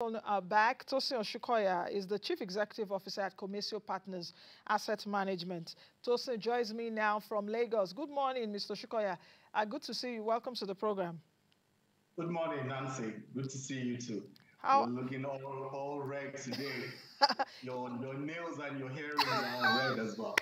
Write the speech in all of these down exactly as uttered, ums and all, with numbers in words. On our back, Tosin Osunkoya is the Chief Executive Officer at Comisio Partners Asset Management. Tosin joins me now from Lagos. Good morning, Mister Osunkoya. Uh, good to see you. Welcome to the program. Good morning, Nancy. Good to see you too. How? You're looking all, all red today. your, your nails and your hair are all red as well.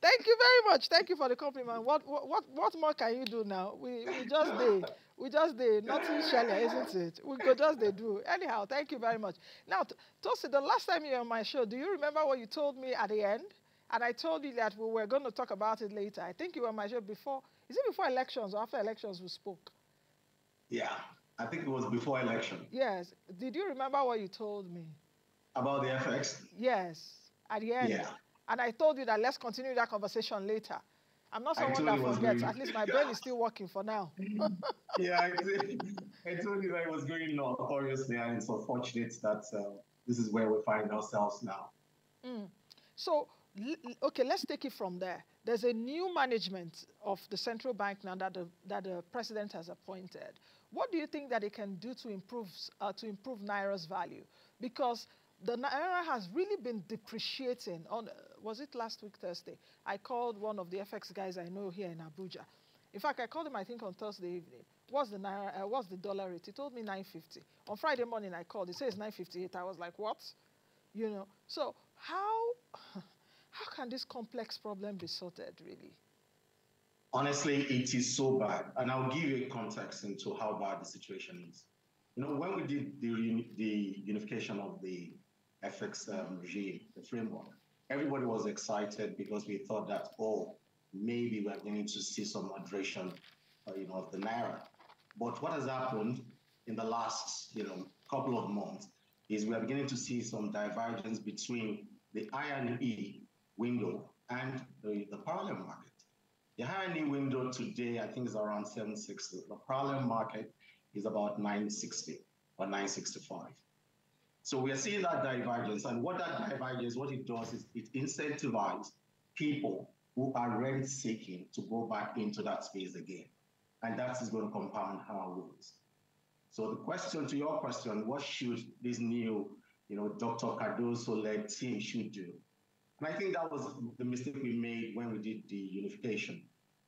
Thank you very much. Thank you for the compliment. What what what more can you do now? We we just did. We just did. Nothing shallow, isn't it? We could just they do. Anyhow, thank you very much. Now, Tosin, the last time you were on my show, do you remember what you told me at the end? And I told you that we were going to talk about it later. I think you were on my show before. Is it before elections or after elections we spoke? Yeah, I think it was before election. Yes. Did you remember what you told me? About the F X? Yes. At the end. Yeah. And I told you that let's continue that conversation later. I'm not someone that forgets. At least my brain is still working for now. Yeah, I, I told you that it was going north, obviously, and it's unfortunate that uh, this is where we find ourselves now. Mm. So, okay, let's take it from there. There's a new management of the central bank now that the, that the president has appointed. What do you think that it can do to improve uh, to improve Naira's value? Because the Naira has really been depreciating. On, uh, was it last week, Thursday? I called one of the F X guys I know here in Abuja. In fact, I called him, I think, on Thursday evening. What's the Naira, uh, what's the dollar rate? He told me nine fifty. On Friday morning, I called. He says nine fifty-eight. I was like, what? You know. So how, how can this complex problem be sorted, really? Honestly, it is so bad. And I'll give you a context into how bad the situation is. You know, when we did the, the unification of the F X um, regime, the framework, everybody was excited because we thought that, oh, maybe we're going to see some moderation, uh, you know, of the Naira. But what has happened in the last, you know, couple of months is we are beginning to see some divergence between the I and E window and the, the parallel market. The I and E window today, I think, is around seven sixty. The parallel market is about nine sixty or nine sixty-five. So we are seeing that divergence, and what that divergence, what it does is it incentivizes people who are rent-seeking to go back into that space again, and that is going to compound our woes. So the question to your question, what should this new, you know, Doctor Cardoso-led team should do? And I think that was the mistake we made when we did the unification.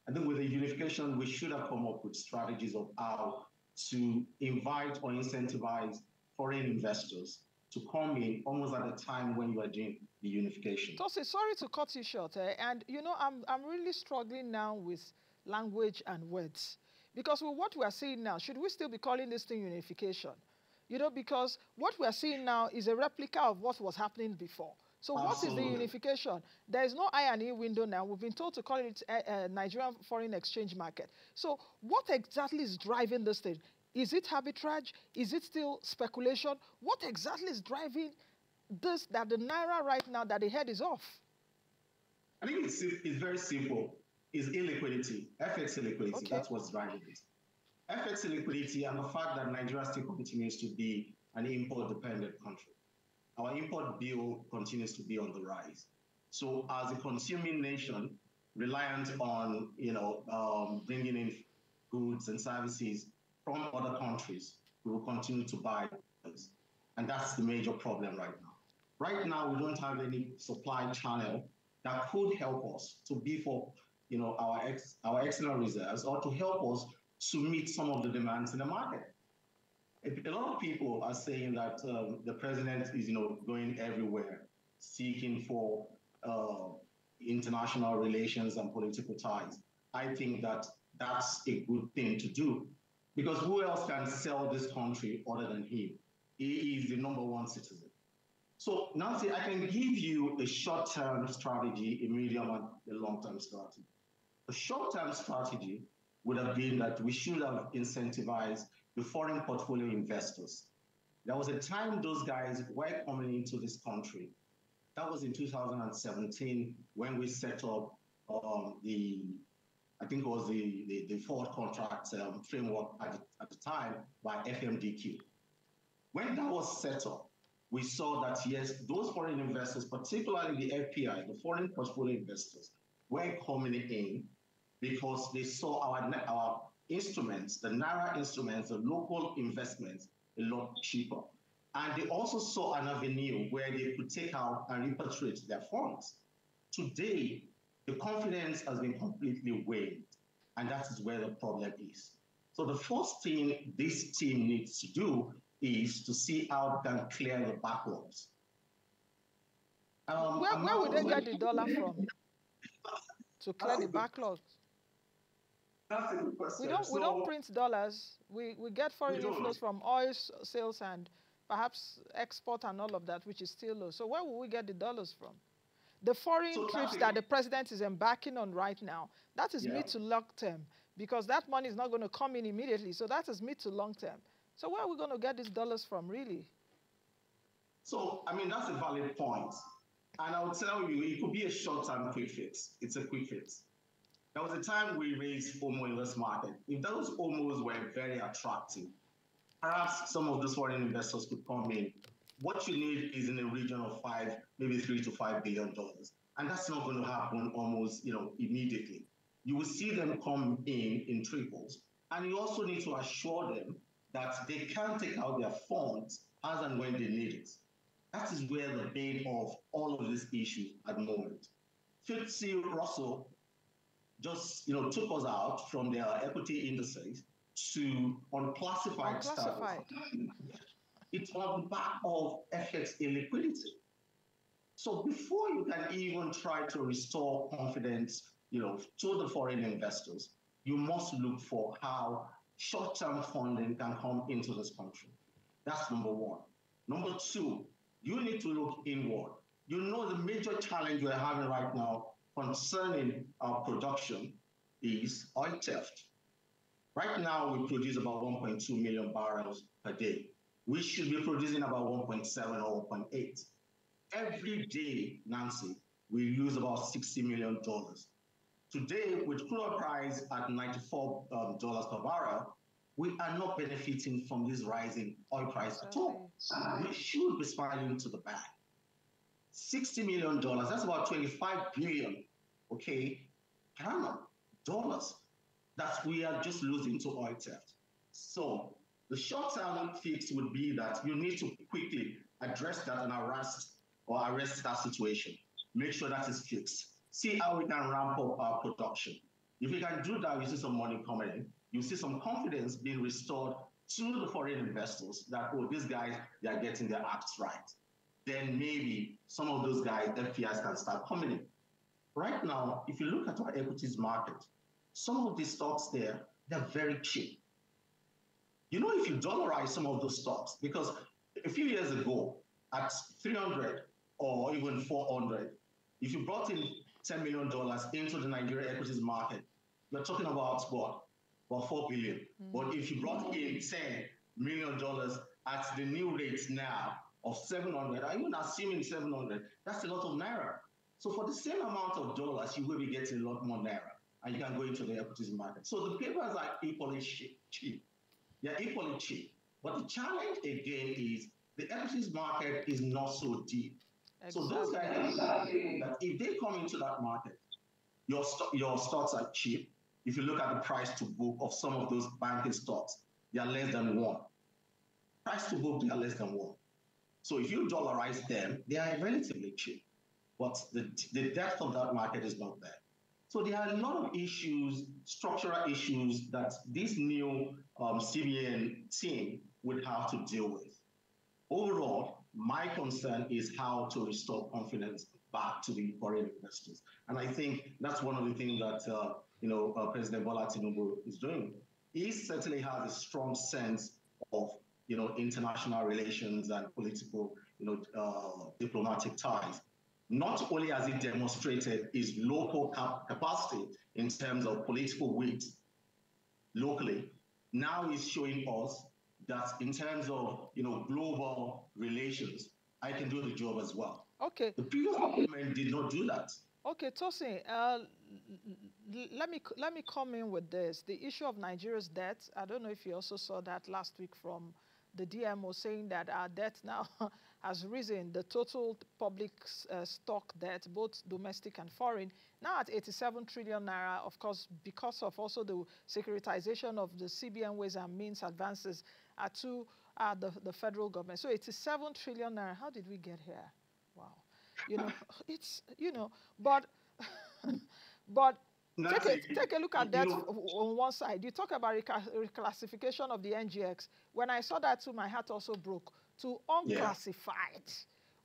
I think with the unification, we should have come up with strategies of how to invite or incentivize foreign investors to come in almost at the time when you are doing the unification. Tosin, sorry to cut you short. Eh? And, you know, I'm, I'm really struggling now with language and words. Because with what we are seeing now, should we still be calling this thing unification? You know, because what we are seeing now is a replica of what was happening before. So absolutely. What is the unification? There is no I and E window now. We've been told to call it uh, uh, Nigerian foreign exchange market. So what exactly is driving this thing? Is it arbitrage? Is it still speculation? What exactly is driving this, that the Naira right now, that the head is off? I think it's, it's very simple. It's illiquidity, F X illiquidity. Okay. That's what's driving it. F X illiquidity and the fact that Nigeria still continues to be an import-dependent country. Our import bill continues to be on the rise. So as a consuming nation, reliant on, you know, um, bringing in goods and services from other countries, we will continue to buy those. And that's the major problem right now. Right now, we don't have any supply channel that could help us to beef up, you know, our, ex our external reserves or to help us to meet some of the demands in the market. A lot of people are saying that um, the president is, you know, going everywhere, seeking for uh, international relations and political ties. I think that that's a good thing to do, because who else can sell this country other than him? He is the number one citizen. So, Nancy, I can give you a short-term strategy, a medium, and a long-term strategy. A short-term strategy would have been that we should have incentivized the foreign portfolio investors. There was a time those guys were coming into this country. That was in two thousand seventeen when we set up um, the, I think it was the, the, the forward contract um, framework at the, at the time by F M D Q. When that was set up, we saw that, yes, those foreign investors, particularly the F P I, the foreign portfolio investors, were coming in because they saw our, our instruments, the Naira instruments, the local investments, a lot cheaper. And they also saw an avenue where they could take out and repatriate their funds. Today, the confidence has been completely waned, and that is where the problem is. So the first thing this team needs to do is to see how they can clear the backlogs. Um, where where would they get the dollar from to clear the backlogs? That's a good question. We don't, so, we don't print dollars. We, we get foreign inflows from oil sales and perhaps export and all of that, which is still low. So where will we get the dollars from? The foreign so trips that, that the president is embarking on right now, that is yeah. mid to long term, because that money is not going to come in immediately. So that is mid to long term. So where are we going to get these dollars from, really? So, I mean, that's a valid point. And I'll tell you, it could be a short-term quick fix. It's a quick fix. There was a time we raised O M O in this market. If those O M Os were very attractive, perhaps some of those foreign investors could come in. What you need is in the region of five, maybe three to five billion dollars. And that's not going to happen almost, you know, immediately. You will see them come in in triples. And you also need to assure them that they can take out their funds as and when they need it. That is where the bane of all of these issues at the moment. F T S E Russell just, you know, took us out from their equity indices to unclassified, unclassified. status. It's on the back of F X illiquidity. So before you can even try to restore confidence, you know, to the foreign investors, you must look for how short-term funding can come into this country. That's number one. Number two, you need to look inward. You know the major challenge we're having right now concerning our production is oil theft. Right now, we produce about one point two million barrels per day. We should be producing about one point seven or one point eight. Every day, Nancy, we lose about sixty million dollars. Today, with crude oil price at ninety-four dollars um, per barrel, we are not benefiting from this rising oil price at all. Okay. We should be smiling to the back. sixty million dollars, that's about twenty-five billion, okay, per annum dollars that we are just losing to oil theft. So the short-term fix would be that you need to quickly address that and arrest or arrest that situation. Make sure that is fixed. See how we can ramp up our production. If we can do that, you see some money coming in. You see some confidence being restored to the foreign investors that, oh, these guys, they are getting their acts right. Then maybe some of those guys, their fears can start coming in. Right now, if you look at our equities market, some of the stocks there, they're very cheap. You know, if you dollarize some of those stocks, because a few years ago, at three hundred or even four hundred, if you brought in ten million dollars into the Nigerian equities market, you're talking about what? About four billion dollars. Mm-hmm. But if you brought in ten million dollars at the new rates now of seven hundred, or even assuming seven hundred, that's a lot of naira. So for the same amount of dollars, you will be getting a lot more naira, and you can go into the equities market. So the papers are equally cheap. They're equally cheap. But the challenge, again, is the equities market is not so deep. Exactly. So those guys, that if they come into that market, your, st your stocks are cheap. If you look at the price to book of some of those banking stocks, they are less than one. Price to book, they are less than one. So if you dollarize them, they are relatively cheap. But the, the depth of that market is not there. So there are a lot of issues, structural issues, that this new um, C B N team would have to deal with. Overall, my concern is how to restore confidence back to the foreign investors. And I think that's one of the things that uh, you know, uh, President Bola Tinubu is doing. He certainly has a strong sense of you know, international relations and political, you know, uh, diplomatic ties. Not only has he demonstrated his local cap capacity in terms of political wit locally, now he's showing us that in terms of you know global relations, I can do the job as well. Okay. The previous government did not do that. Okay, Tosin, uh, let me let me come in with this. The issue of Nigeria's debt. I don't know if you also saw that last week from the D M O saying that our debt now has risen, the total public uh, stock debt, both domestic and foreign, now at eighty-seven trillion naira, of course, because of also the securitization of the C B N ways and means advances at two uh, the, the federal government. So it's seven trillion naira. How did we get here? Wow. You know, it's, you know, but, but no, take, a, take a look at that know. on one side. You talk about reclassification of the N G X. When I saw that too, my heart also broke. To unclassified. Yeah.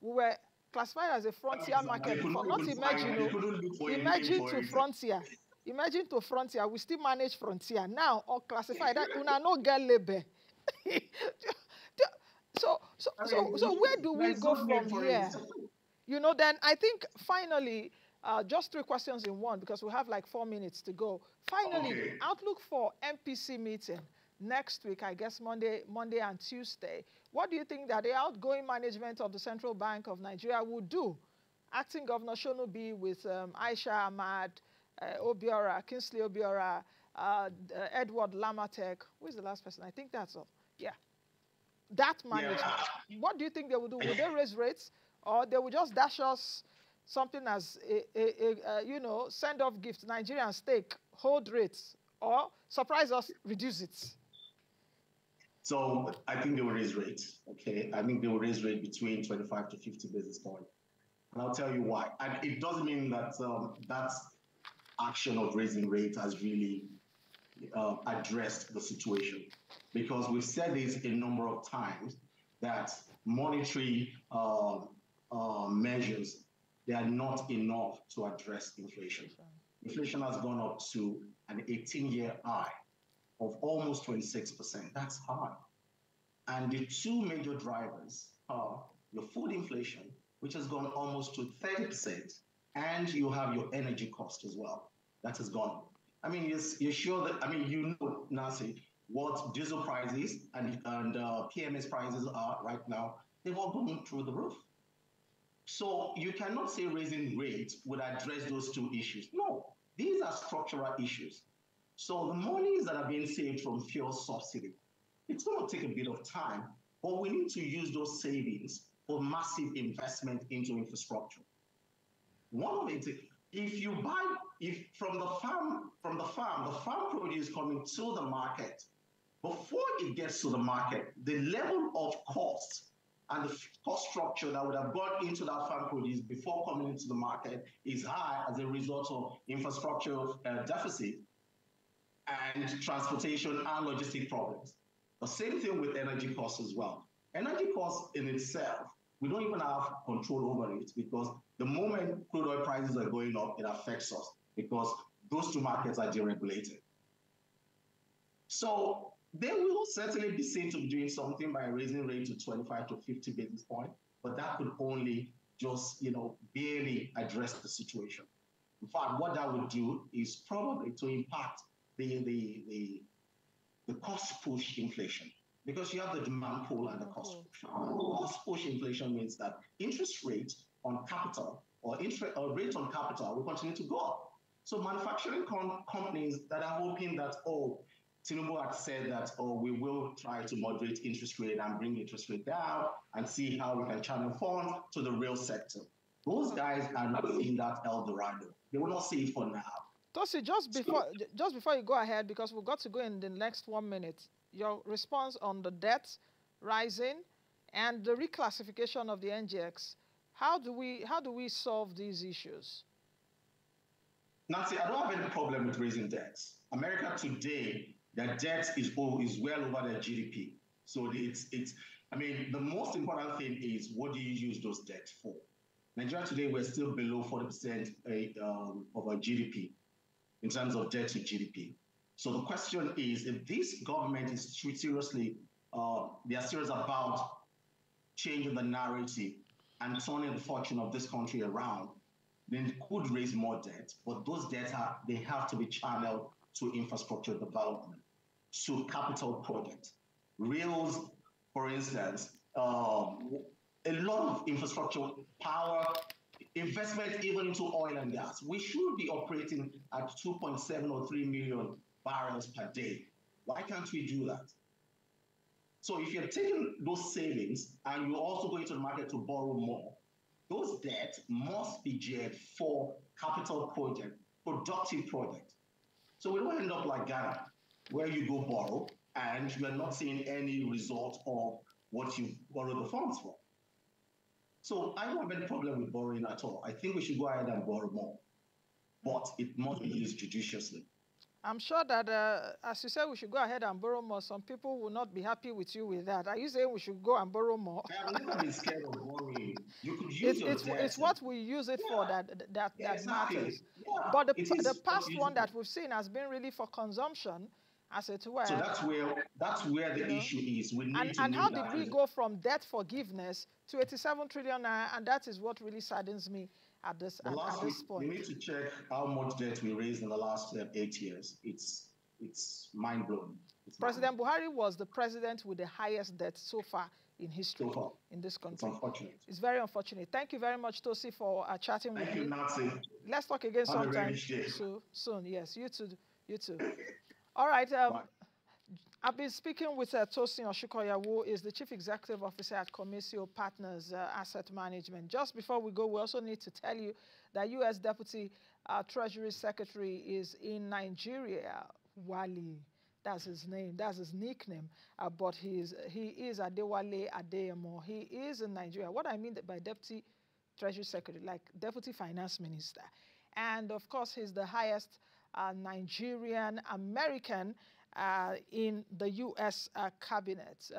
We were classified as a frontier market. Not imagine, imagine to frontier. Imagine to frontier. We still manage frontier. Now, unclassified. That una no get label. So, so, so, so where do we go from here? You know, then I think finally, uh, just three questions in one, because we have like four minutes to go. Finally, okay. Outlook for M P C meeting next week, I guess Monday, Monday and Tuesday. What do you think that the outgoing management of the Central Bank of Nigeria would do? Acting Governor Shonubi with um, Aisha Ahmad, uh, Obiora, Kinsley Obiora, uh, Edward Lamatek. Who is the last person? I think that's all. Yeah. That management. Yeah. What do you think they would do? Would they raise rates? Or they will just dash us something as, a, a, a, a, you know, send-off gift, Nigerian steak, hold rates, or surprise us, reduce it? So I think they will raise rates, okay? I think they will raise rate between twenty-five to fifty basis points. And I'll tell you why. And it doesn't mean that um, that action of raising rates has really uh, addressed the situation, because we've said this a number of times, that monetary uh, Uh, measures, they are not enough to address inflation. Inflation has gone up to an eighteen-year high of almost twenty-six percent. That's high. And the two major drivers are your food inflation, which has gone almost to thirty percent, and you have your energy cost as well. That has gone up. I mean, you're, you're sure that, I mean, you know, Nancy, what diesel prices and, and uh, P M S prices are right now. They've all gone through the roof. So you cannot say raising rates would address those two issues. No, these are structural issues. So the monies that are being saved from fuel subsidy, it's going to take a bit of time, but we need to use those savings for massive investment into infrastructure. One of it, if you buy if from the farm, from the farm, the farm produce coming to the market, before it gets to the market, the level of cost and the cost structure that would have gone into that farm produce before coming into the market is high as a result of infrastructure uh, deficit and transportation and logistic problems. The same thing with energy costs as well. Energy costs in itself, we don't even have control over it, because the moment crude oil prices are going up, it affects us because those two markets are deregulated. So they will certainly be seen to be doing something by raising rates to twenty-five to fifty basis points, but that could only just, you know, barely address the situation. In fact, what that would do is probably to impact the, the, the, the cost push inflation, because you have the demand pull and the cost push. And cost push inflation means that interest rates on capital or, interest, or rates on capital will continue to go up. So manufacturing com companies that are hoping that, oh, Tinubu had said that, oh, we will try to moderate interest rate and bring interest rate down and see how we can channel funds to the real sector. Those guys are not seeing that El Dorado. They will not see it for now. Tosin, just before, just before you go ahead, because we've got to go in the next one minute, your response on the debt rising and the reclassification of the N G X, how do we, how do we solve these issues? Nancy, I don't have any problem with raising debts. America today, their debt is, oh, is well over their G D P. So it's, it's, I mean, the most important thing is what do you use those debts for? Nigeria today, we're still below forty percent um, of our G D P in terms of debt to G D P. So the question is, if this government is seriously, uh, they are serious about changing the narrative and turning the fortune of this country around, then it could raise more debt. But those debts, are, they have to be channeled to infrastructure development, to capital projects. Rails, for instance, um, a lot of infrastructure, power, investment even into oil and gas. We should be operating at two point seven or three million barrels per day. Why can't we do that? So if you're taking those savings and you're also going to the market to borrow more, those debts must be geared for capital projects, productive projects. So we don't end up like Ghana, where you go borrow and you are not seeing any result of what you borrow the funds for. So I don't have any problem with borrowing at all. I think we should go ahead and borrow more, but it must be used judiciously. I'm sure that, uh, as you said, we should go ahead and borrow more. Some people will not be happy with you with that. Are you saying we should go and borrow more? I have never been scared of borrowing. You could use it. It's, it's what we use it yeah. for that that, yeah, that exactly. matters. Yeah, but the, the past one that we've seen has been really for consumption, as it were. So that's where that's where the yeah. issue is. We need and to and how did we go from debt forgiveness to eighty-seven trillion? And that is what really saddens me. At this, at, at this point. We, we need to check how much debt we raised in the last uh, eight years. It's, it's mind-blowing. President mind Buhari was the president with the highest debt so far in history so far. in this country. It's unfortunate. It's very unfortunate. Thank you very much, Tosi, for uh, chatting Thank with you, me. Thank you, Nancy. Let's talk again Have sometime so, soon. Yes, you too. You too. All right. Um, I've been speaking with uh, Tosin Osunkoya, who is the Chief Executive Officer at Comisio Partners uh, Asset Management. Just before we go, we also need to tell you that U S Deputy uh, Treasury Secretary is in Nigeria, Wali. That's his name. That's his nickname. Uh, but he is, he is Adewale Adeyemo. He is in Nigeria. What I mean by Deputy Treasury Secretary, like Deputy Finance Minister. And, of course, he's the highest uh, Nigerian-American Uh, in the U S Uh, cabinet. Uh,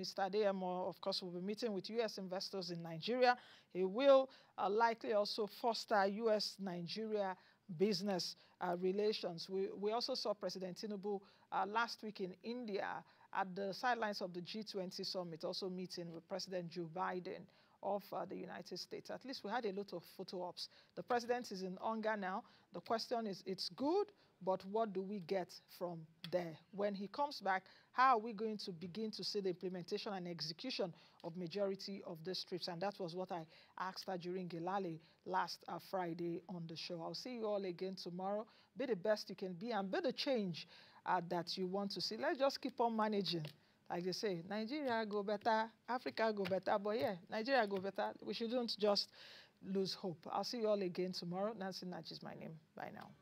Mister Adeyemo, of course, will be meeting with U S investors in Nigeria. He will uh, likely also foster U S Nigeria business uh, relations. We, we also saw President Tinubu uh, last week in India at the sidelines of the G twenty summit, also meeting with President Joe Biden of uh, the United States. At least we had a lot of photo ops. The president is in Onga now. The question is, it's good, but what do we get from there? When he comes back, how are we going to begin to see the implementation and execution of majority of these trips? And that was what I asked her during Gilale last uh, Friday on the show. I'll see you all again tomorrow. Be the best you can be and be the change uh, that you want to see. Let's just keep on managing. Like they say, Nigeria go better, Africa go better, but yeah, Nigeria go better. We shouldn't just lose hope. I'll see you all again tomorrow. Nancy Nnaji is my name. Bye now.